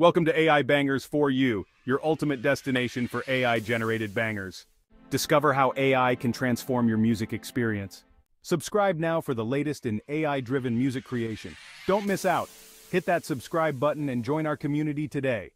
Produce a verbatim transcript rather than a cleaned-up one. Welcome to A I Bangers four U, your ultimate destination for A I-generated bangers. Discover how A I can transform your music experience. Subscribe now for the latest in A I-driven music creation. Don't miss out. Hit that subscribe button and join our community today.